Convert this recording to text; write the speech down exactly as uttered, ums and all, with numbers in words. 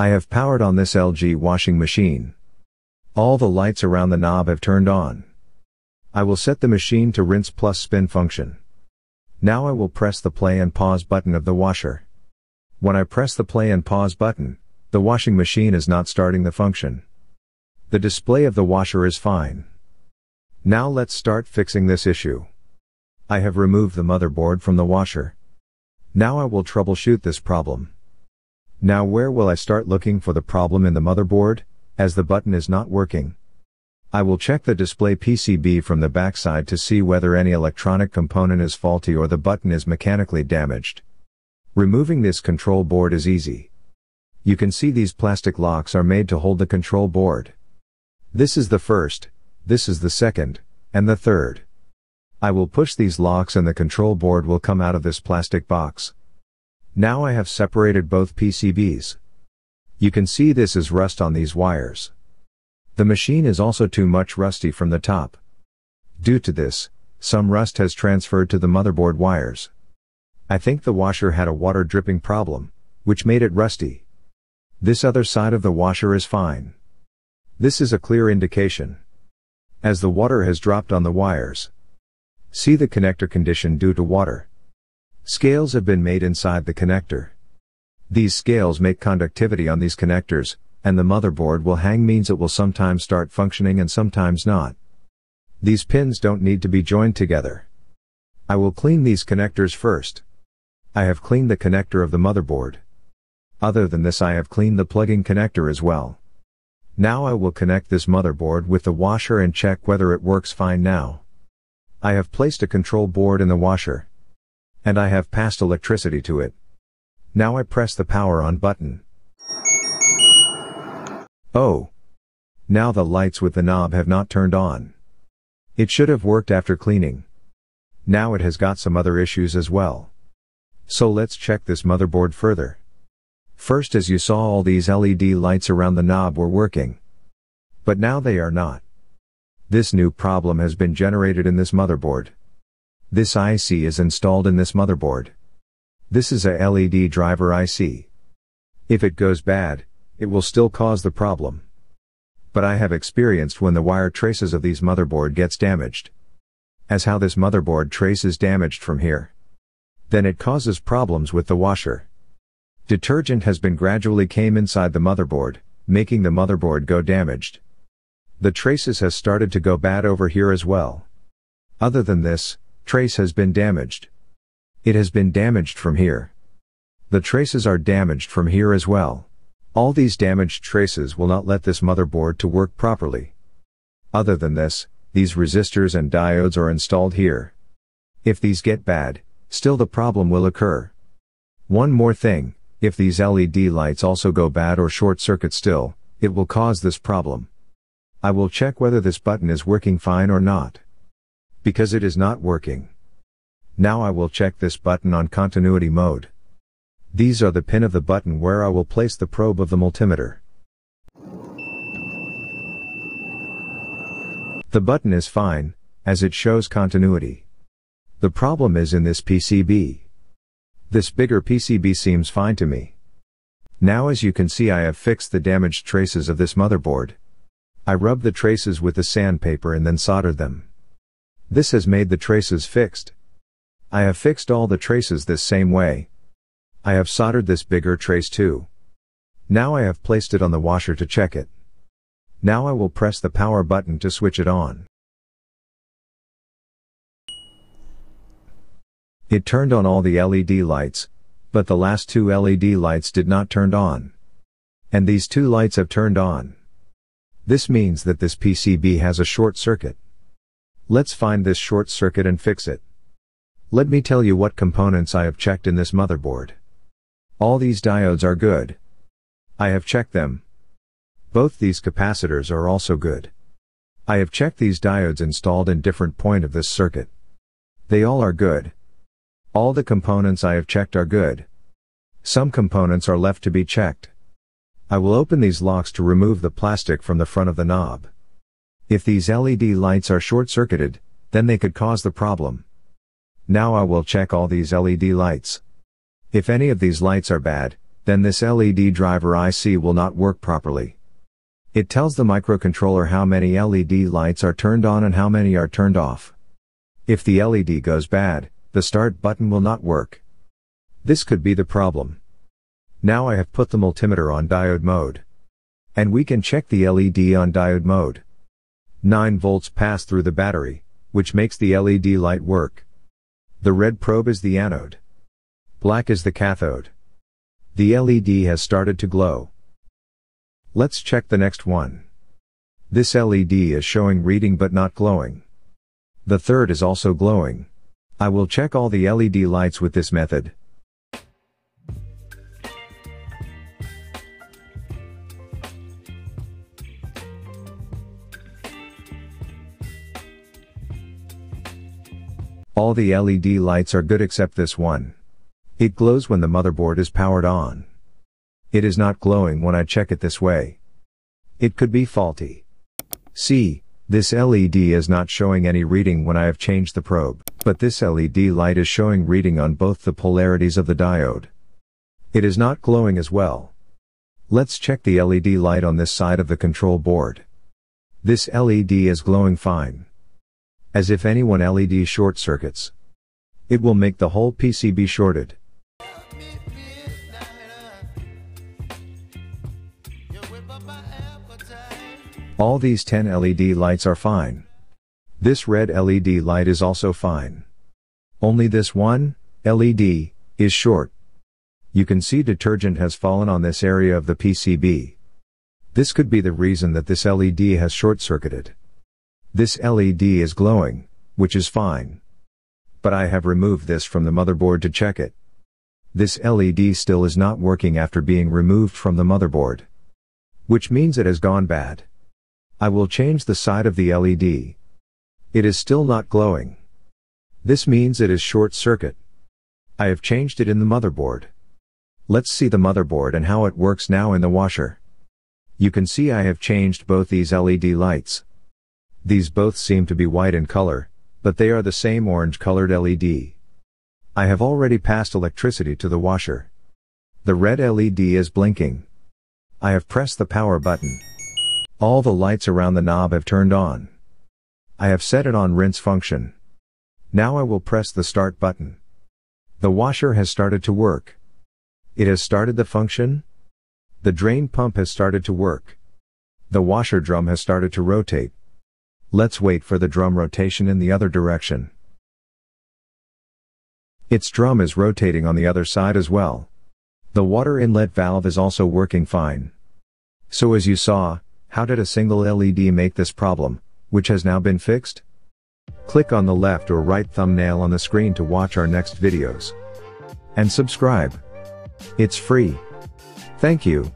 I have powered on this L G washing machine. All the lights around the knob have turned on. I will set the machine to rinse plus spin function. Now I will press the play and pause button of the washer. When I press the play and pause button, the washing machine is not starting the function. The display of the washer is fine. Now let's start fixing this issue. I have removed the motherboard from the washer. Now I will troubleshoot this problem. Now where will I start looking for the problem in the motherboard, as the button is not working? I will check the display P C B from the backside to see whether any electronic component is faulty or the button is mechanically damaged. Removing this control board is easy. You can see these plastic locks are made to hold the control board. This is the first, this is the second, and the third. I will push these locks and the control board will come out of this plastic box. Now I have separated both P C Bs. You can see this is rust on these wires. The machine is also too much rusty from the top. Due to this, some rust has transferred to the motherboard wires. I think the washer had a water dripping problem, which made it rusty. This other side of the washer is fine. This is a clear indication, as the water has dropped on the wires. See the connector condition due to water. Scales have been made inside the connector. These scales make conductivity on these connectors, and the motherboard will hang means it will sometimes start functioning and sometimes not. These pins don't need to be joined together. I will clean these connectors first. I have cleaned the connector of the motherboard. Other than this, I have cleaned the plug-in connector as well. Now I will connect this motherboard with the washer and check whether it works fine now. I have placed a control board in the washer. And I have passed electricity to it. Now I press the power on button. Oh! Now the lights with the knob have not turned on. It should have worked after cleaning. Now it has got some other issues as well. So let's check this motherboard further. First, as you saw, all these L E D lights around the knob were working. But now they are not. This new problem has been generated in this motherboard. This I C is installed in this motherboard. This is a L E D driver I C. If it goes bad, it will still cause the problem. But I have experienced when the wire traces of these motherboard gets damaged. As how this motherboard trace is damaged from here. Then it causes problems with the washer. Detergent has been gradually came inside the motherboard, making the motherboard go damaged. The traces has started to go bad over here as well. Other than this, trace has been damaged. It has been damaged from here. The traces are damaged from here as well. All these damaged traces will not let this motherboard to work properly. Other than this, these resistors and diodes are installed here. If these get bad, still the problem will occur. One more thing, if these L E D lights also go bad or short circuit still, it will cause this problem. I will check whether this button is working fine or not. Because it is not working. Now I will check this button on continuity mode. These are the pin of the button where I will place the probe of the multimeter. The button is fine, as it shows continuity. The problem is in this P C B. This bigger P C B seems fine to me. Now as you can see, I have fixed the damaged traces of this motherboard. I rubbed the traces with the sandpaper and then soldered them. This has made the traces fixed. I have fixed all the traces this same way. I have soldered this bigger trace too. Now I have placed it on the washer to check it. Now I will press the power button to switch it on. It turned on all the L E D lights, but the last two L E D lights did not turn on. And these two lights have turned on. This means that this P C B has a short circuit. Let's find this short circuit and fix it. Let me tell you what components I have checked in this motherboard. All these diodes are good. I have checked them. Both these capacitors are also good. I have checked these diodes installed in different point of this circuit. They all are good. All the components I have checked are good. Some components are left to be checked. I will open these locks to remove the plastic from the front of the knob. If these L E D lights are short-circuited, then they could cause the problem. Now I will check all these L E D lights. If any of these lights are bad, then this L E D driver I C will not work properly. It tells the microcontroller how many L E D lights are turned on and how many are turned off. If the L E D goes bad, the start button will not work. This could be the problem. Now I have put the multimeter on diode mode. And we can check the L E D on diode mode. nine volts pass through the battery, which makes the L E D light work. The red probe is the anode. Black is the cathode. The L E D has started to glow. Let's check the next one. This L E D is showing reading but not glowing. The third is also glowing. I will check all the L E D lights with this method. All the L E D lights are good except this one. It glows when the motherboard is powered on. It is not glowing when I check it this way. It could be faulty. See, this L E D is not showing any reading when I have changed the probe, but this L E D light is showing reading on both the polarities of the diode. It is not glowing as well. Let's check the L E D light on this side of the control board. This L E D is glowing fine. As if any one L E D short circuits. It will make the whole P C B shorted. All these ten L E D lights are fine. This red L E D light is also fine. Only this one, L E D, is short. You can see detergent has fallen on this area of the P C B. This could be the reason that this L E D has short-circuited. This L E D is glowing, which is fine. But I have removed this from the motherboard to check it. This L E D still is not working after being removed from the motherboard. Which means it has gone bad. I will change the side of the L E D. It is still not glowing. This means it is short circuit. I have changed it in the motherboard. Let's see the motherboard and how it works now in the washer. You can see I have changed both these L E D lights. These both seem to be white in color, but they are the same orange-colored L E D. I have already passed electricity to the washer. The red L E D is blinking. I have pressed the power button. All the lights around the knob have turned on. I have set it on rinse function. Now I will press the start button. The washer has started to work. It has started the function. The drain pump has started to work. The washer drum has started to rotate. Let's wait for the drum rotation in the other direction. Its drum is rotating on the other side as well. The water inlet valve is also working fine. So as you saw, how did a single L E D make this problem, which has now been fixed? Click on the left or right thumbnail on the screen to watch our next videos. And subscribe. It's free. Thank you.